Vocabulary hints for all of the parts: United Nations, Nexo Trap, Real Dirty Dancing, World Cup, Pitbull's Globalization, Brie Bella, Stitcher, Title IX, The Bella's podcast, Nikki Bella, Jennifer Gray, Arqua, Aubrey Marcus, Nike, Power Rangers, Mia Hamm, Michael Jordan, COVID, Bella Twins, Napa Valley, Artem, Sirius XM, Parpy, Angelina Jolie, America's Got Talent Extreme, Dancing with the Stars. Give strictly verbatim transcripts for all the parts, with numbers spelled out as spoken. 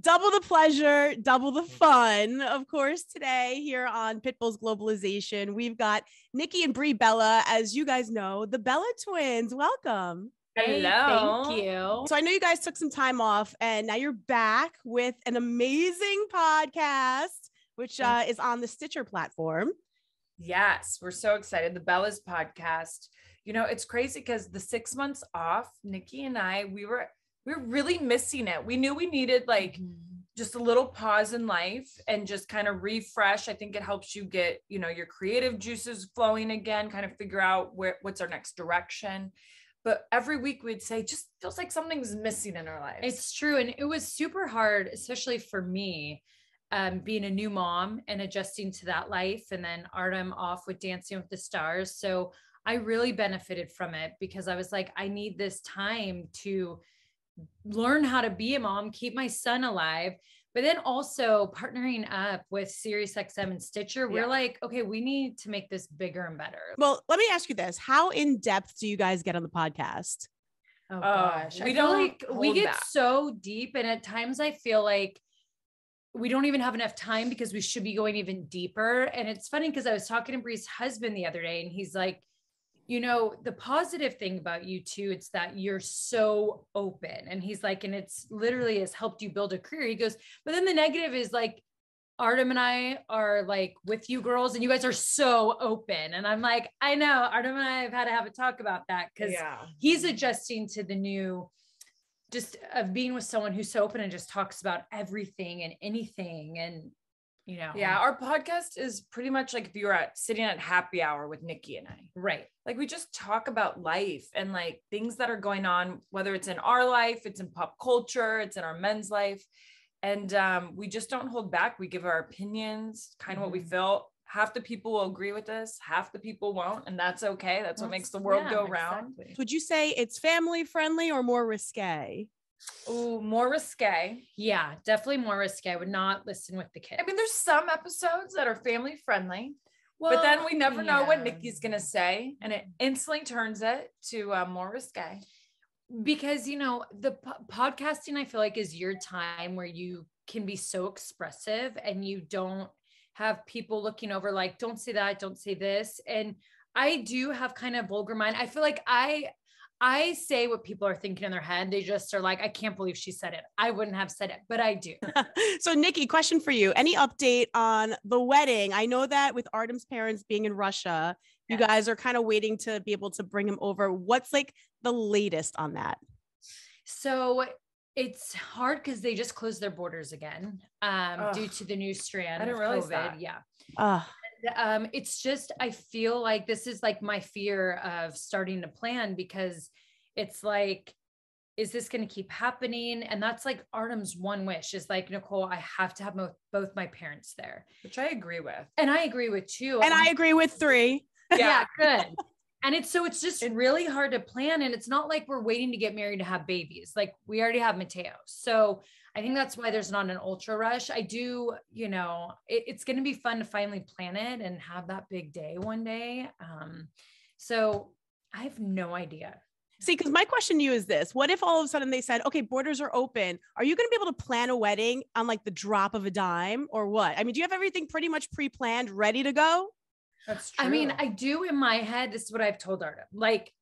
Double the pleasure, double the fun. Of course, today here on Pitbull's Globalization, we've got Nikki and Brie Bella, as you guys know, the Bella Twins. Welcome. Hello. Hey, thank you. So I know you guys took some time off and now you're back with an amazing podcast, which uh, is on the Stitcher platform. Yes, we're so excited. The Bella's podcast. You know, it's crazy because the six months off, Nikki and I, we were... we're really missing it. We knew we needed like just a little pause in life and just kind of refresh. I think it helps you get, you know, your creative juices flowing again, kind of figure out where, what's our next direction. But every week we'd say, just feels like something's missing in our lives. It's true. And it was super hard, especially for me, um, being a new mom and adjusting to that life. And then Artem off with Dancing with the Stars. So I really benefited from it because I was like, I need this time to learn how to be a mom, keep my son alive, but then also partnering up with Sirius X M and Stitcher. We're yeah. like, okay, we need to make this bigger and better. Well, let me ask you this. How in depth do you guys get on the podcast? Oh gosh. Uh, we don't like, we get back. so deep. And at times I feel like we don't even have enough time because we should be going even deeper. And it's funny because I was talking to Brie's husband the other day and he's like, you know, the positive thing about you two, it's that you're so open. And he's like, and it's literally has helped you build a career. He goes, but then the negative is like, Artem and I are like with you girls and you guys are so open. And I'm like, I know Artem and I have had to have a talk about that because yeah. he's adjusting to the new, just of being with someone who's so open and just talks about everything and anything. And you know, yeah, our podcast is pretty much like if you were at sitting at happy hour with Nikki and I, right? Like we just talk about life and like things that are going on, whether it's in our life, it's in pop culture, it's in our men's life. And, um, we just don't hold back. We give our opinions, kind of mm-hmm. what we feel. Half the people will agree with us, half the people won't. And that's okay. That's, that's what makes the world yeah, go round. Exactly. Would you say it's family friendly or more risque? Oh, more risque. Yeah, definitely more risque. I would not listen with the kids. I mean, there's some episodes that are family friendly, well, but then we never yeah. know what Nikki's going to say. And it instantly turns it to uh, more risque. Because, you know, the po- podcasting, I feel like is your time where you can be so expressive and you don't have people looking over, like, don't say that. Don't say this. And I do have kind of vulgar mind. I feel like I, I say what people are thinking in their head. They just are like, I can't believe she said it. I wouldn't have said it, but I do. So Nikki, question for you. Any update on the wedding? I know that with Artem's parents being in Russia, yes. you guys are kind of waiting to be able to bring him over. What's like the latest on that? So it's hard because they just closed their borders again um, due to the new strand I didn't of realize COVID. That. Yeah. Ugh. Um, it's just, I feel like this is like my fear of starting to plan because it's like, is this going to keep happening? And that's like Artem's one wish is like, Nicole, I have to have both, both my parents there, which I agree with. And I agree with two. And I, I agree with three. Yeah, good. And it's, so it's just really hard to plan. And it's not like we're waiting to get married to have babies. Like we already have Mateo. So I think that's why there's not an ultra rush. I do, you know, it, it's going to be fun to finally plan it and have that big day one day. Um, so I have no idea. See, because my question to you is this, what if all of a sudden they said, okay, borders are open. Are you going to be able to plan a wedding on like the drop of a dime or what? I mean, do you have everything pretty much pre-planned, ready to go? That's true. I mean, I do in my head, this is what I've told Artem. Like,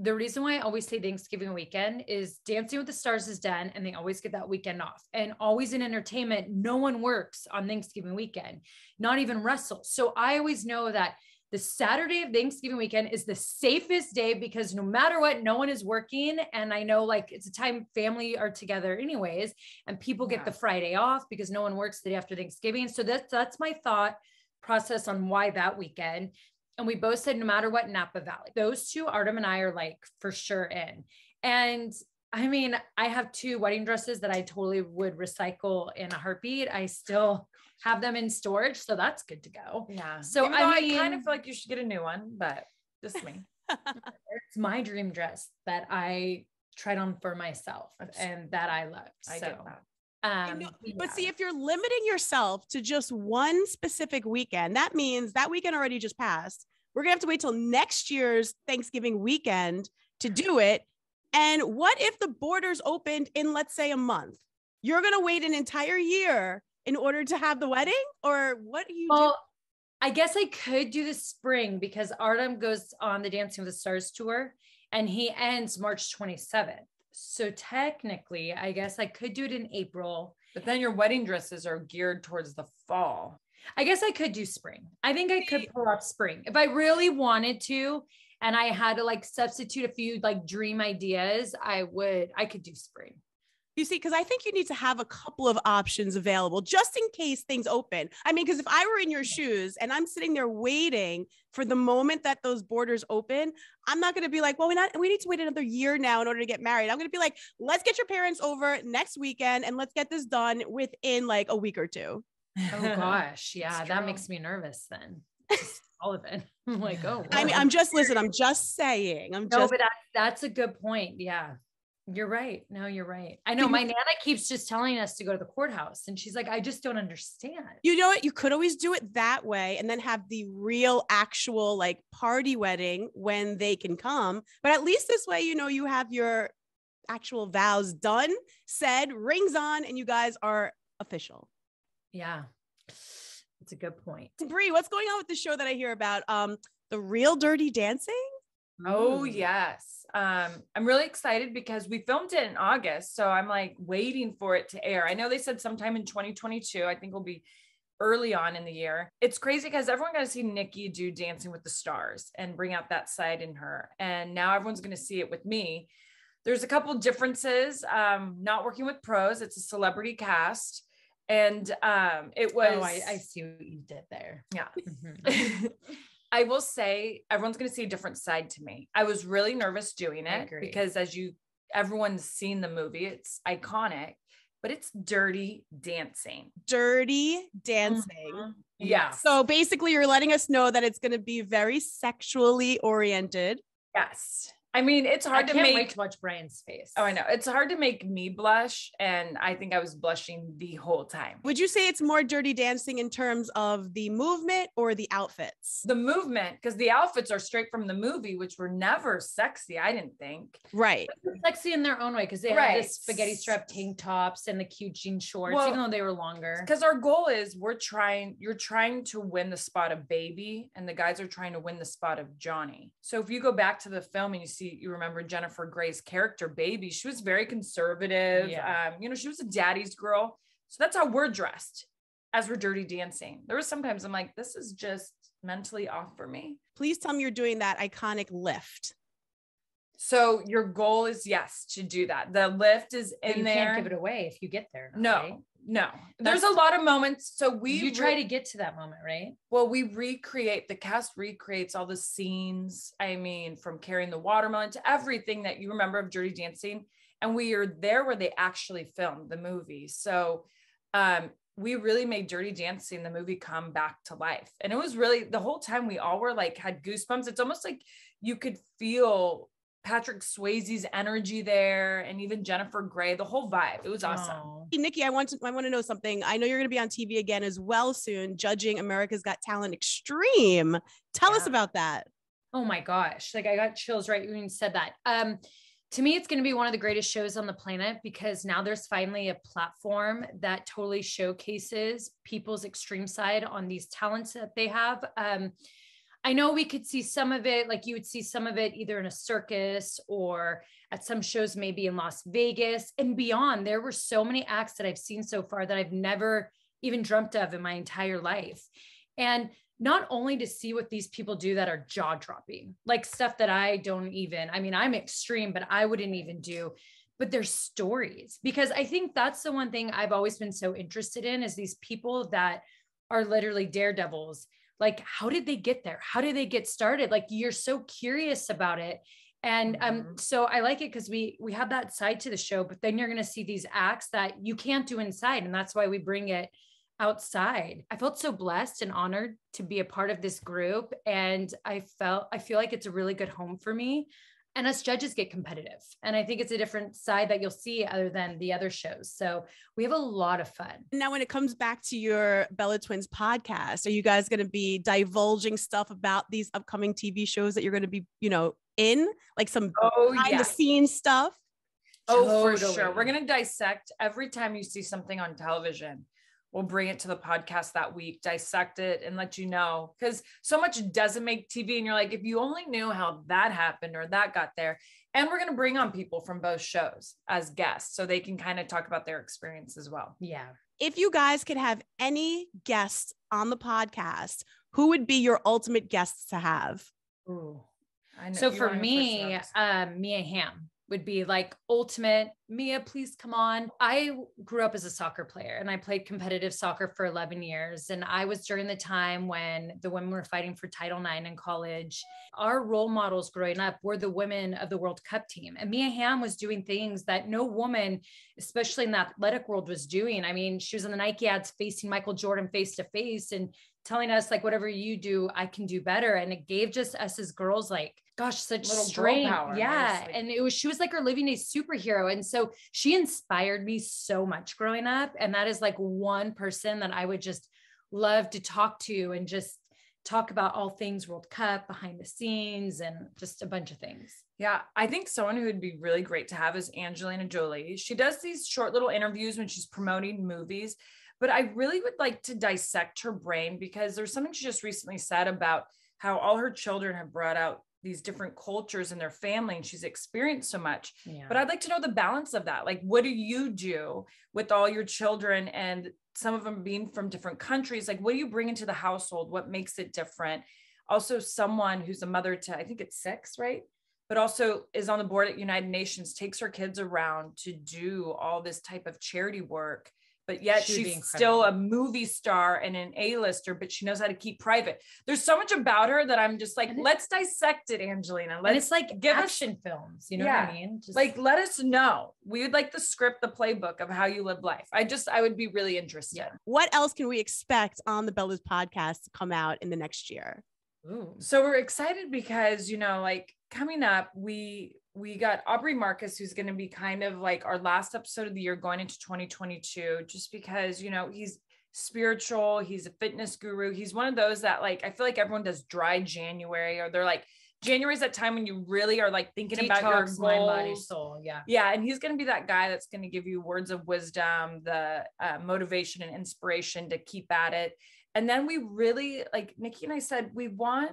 the reason why I always say Thanksgiving weekend is Dancing with the Stars is done and they always get that weekend off. And always in entertainment, no one works on Thanksgiving weekend, not even Russell. So I always know that the Saturday of Thanksgiving weekend is the safest day because no matter what, no one is working. And I know like it's a time family are together anyways, and people get yeah. the Friday off because no one works the day after Thanksgiving. So that's, that's my thought process on why that weekend. And we both said, no matter what, Napa Valley, those two, Artem and I are like for sure in. And I mean, I have two wedding dresses that I totally would recycle in a heartbeat. I still have them in storage. So that's good to go. Yeah. So I, mean, I kind of feel like you should get a new one, but just me. It's my dream dress that I tried on for myself and that I loved. I so. Get that. Um, know, but yeah. see, if you're limiting yourself to just one specific weekend, that means that weekend already just passed. We're gonna have to wait till next year's Thanksgiving weekend to do it. And what if the borders opened in, let's say, a month? You're going to wait an entire year in order to have the wedding, or what do you well, do? I guess I could do the spring because Artem goes on the Dancing with the Stars tour and he ends March twenty-seventh. So technically, I guess I could do it in April. But then your wedding dresses are geared towards the fall. I guess I could do spring. I think I could pull up spring if I really wanted to. And I had to like substitute a few like dream ideas. I would, I could do spring. You see, because I think you need to have a couple of options available just in case things open. I mean, because if I were in your shoes and I'm sitting there waiting for the moment that those borders open, I'm not going to be like, well, we're not, we need to wait another year now in order to get married. I'm going to be like, let's get your parents over next weekend and let's get this done within like a week or two. Oh gosh. Yeah. That makes me nervous then. All of it. I'm like, oh, well, I mean, I'm just, listen, I'm just saying, I'm no, just, but that, that's a good point. Yeah. You're right. No, you're right. I know my Nana keeps just telling us to go to the courthouse and she's like, I just don't understand. You know what? You could always do it that way and then have the real actual like party wedding when they can come. But at least this way, you know, you have your actual vows done, said, rings on, and you guys are official. Yeah. That's a good point. Brie, what's going on with the show that I hear about? Um, the Real Dirty Dancing? Oh yes. Um, I'm really excited because we filmed it in August. So I'm like waiting for it to air. I know they said sometime in twenty twenty-two, I think it'll be early on in the year. It's crazy because everyone got to see Nikki do Dancing with the Stars and bring out that side in her. And now everyone's going to see it with me. There's a couple differences. Um, not working with pros. It's a celebrity cast. And um, it was, oh, I, I see what you did there. Yeah. Mm-hmm. I will say everyone's going to see a different side to me. I was really nervous doing it because as you, everyone's seen the movie, it's iconic, but it's dirty dancing, dirty dancing. Mm-hmm. Yeah. So basically you're letting us know that it's going to be very sexually oriented. Yes. I mean, it's hard I to can't make wait to watch Brian's face. Oh, I know. It's hard to make me blush. And I think I was blushing the whole time. Would you say it's more dirty dancing in terms of the movement or the outfits? The movement, because the outfits are straight from the movie, which were never sexy. I didn't think. Right. Sexy in their own way. Cause they right. had the spaghetti strap tank tops and the cute jean shorts, well, even though they were longer. Cause our goal is we're trying, you're trying to win the spot of Baby and the guys are trying to win the spot of Johnny. So if you go back to the film and you see you remember Jennifer Gray's character, Baby, she was very conservative. Yeah. Um, you know, she was a daddy's girl. So that's how we're dressed as we're dirty dancing. There was sometimes I'm like, this is just mentally off for me. Please tell me you're doing that iconic lift. So your goal is yes, to do that. The lift is in but you there. You can't give it away if you get there. No, right? No, there's that's, a lot of moments. So we, you try re- to get to that moment, right? Well, we recreate the cast recreates all the scenes. I mean, from carrying the watermelon to everything that you remember of Dirty Dancing. And we are there where they actually filmed the movie. So, um, we really made Dirty Dancing, the movie, come back to life. And it was really the whole time we all were like, had goosebumps. It's almost like you could feel Patrick Swayze's energy there, and even Jennifer Gray, the whole vibe. It was awesome. Aww. Hey, Nikki, I want to, I want to know something. I know you're going to be on T V again as well soon, judging America's Got Talent Extreme. Tell yeah. us about that. Oh my gosh. Like I got chills right when you said that. Um, to me, it's going to be one of the greatest shows on the planet because now there's finally a platform that totally showcases people's extreme side on these talents that they have. Um, I know we could see some of it, like you would see some of it either in a circus or at some shows, maybe in Las Vegas and beyond. There were so many acts that I've seen so far that I've never even dreamt of in my entire life. And not only to see what these people do that are jaw dropping, like stuff that I don't even, I mean, I'm extreme, but I wouldn't even do, but their stories, because I think that's the one thing I've always been so interested in is these people that are literally daredevils. Like, how did they get there? How did they get started? Like, you're so curious about it. And um, so I like it because we we have that side to the show, but then you're going to see these acts that you can't do inside. And that's why we bring it outside. I felt so blessed and honored to be a part of this group. And I felt, I feel like it's a really good home for me. And us judges get competitive. And I think it's a different side that you'll see other than the other shows. So we have a lot of fun. Now, when it comes back to your Bella Twins podcast, are you guys going to be divulging stuff about these upcoming T V shows that you're going to be, you know, in like some oh, behind yes. the scenes stuff? Oh, totally. For sure. We're going to dissect every time you see something on television. We'll bring it to the podcast that week, dissect it, and let you know, because so much doesn't make T V. And you're like, if you only knew how that happened or that got there. And we're going to bring on people from both shows as guests so they can kind of talk about their experience as well. Yeah. If you guys could have any guests on the podcast, who would be your ultimate guests to have? Ooh, I know. So for me, um, Mia Hamm would be like ultimate. Mia, please come on. I grew up as a soccer player and I played competitive soccer for eleven years. And I was during the time when the women were fighting for Title nine in college. Our role models growing up were the women of the World Cup team. And Mia Hamm was doing things that no woman, especially in the athletic world, was doing. I mean, she was in the Nike ads facing Michael Jordan face to face and telling us like, whatever you do, I can do better. And it gave just us as girls, like, gosh, such little strength. Power, yeah. Honestly. And it was, she was like our living day superhero. And so she inspired me so much growing up. And that is like one person that I would just love to talk to and just talk about all things World Cup, behind the scenes, and just a bunch of things. Yeah. I think someone who would be really great to have is Angelina Jolie. She does these short little interviews when she's promoting movies, but I really would like to dissect her brain, because there's something she just recently said about how all her children have brought out these different cultures in their family, and she's experienced so much, yeah. But I'd like to know the balance of that. Like, what do you do with all your children, and some of them being from different countries? Like, what do you bring into the household? What makes it different? Also, someone who's a mother to, I think it's six, right? But also is on the board at United Nations, takes her kids around to do all this type of charity work, but yet She'd she's still a movie star and an A-lister, but she knows how to keep private. There's so much about her that I'm just like, and let's dissect it, Angelina. Let's, and it's like give action us, films. You know yeah. what I mean? Just like, let us know. We would like the script, the playbook of how you live life. I just, I would be really interested. Yeah. What else can we expect on the Bella's podcast to come out in the next year? Ooh. So we're excited because, you know, like coming up, we, we got Aubrey Marcus, who's going to be kind of like our last episode of the year going into twenty twenty-two, just because, you know, he's spiritual, he's a fitness guru. He's one of those that, like, I feel like everyone does dry January, or they're like, January is that time when you really are like thinking Detox, about your goals. Mind, body, soul. Yeah. Yeah. And he's going to be that guy that's going to give you words of wisdom, the uh, motivation and inspiration to keep at it. And then we really, like Nikki and I said, we want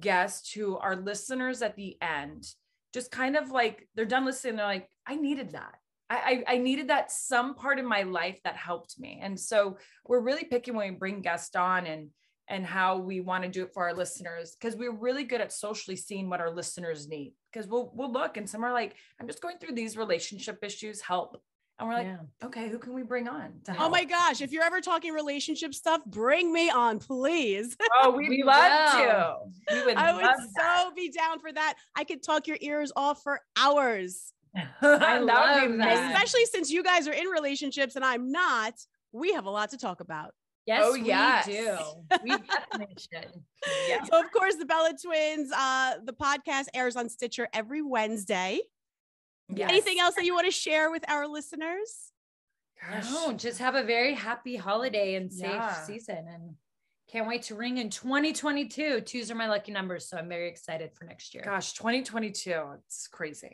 guests who are listeners at the end, just kind of like they're done listening. They're like, I needed that. I, I I needed that some part of my life that helped me. And so we're really picking when we bring guests on and, and how we want to do it for our listeners. Cause we're really good at socially seeing what our listeners need. Cause we'll, we'll look and some are like, I'm just going through these relationship issues, help. And we're like, yeah. Okay, who can we bring on to help? Oh my gosh. If you're ever talking relationship stuff, bring me on, please. Oh, we'd we love will. to. We would I love would that. so be down for that. I could talk your ears off for hours. I love that. Especially since you guys are in relationships and I'm not, we have a lot to talk about. Yes, oh, we yes. do. We definitely should. Yeah. So of course, the Bella Twins, uh, the podcast airs on Stitcher every Wednesday. Yes. Anything else that you want to share with our listeners? Gosh. No, just have a very happy holiday and safe yeah. season, and can't wait to ring in twenty twenty-two. Twos are my lucky numbers, so I'm very excited for next year. Gosh, twenty twenty-two, it's crazy.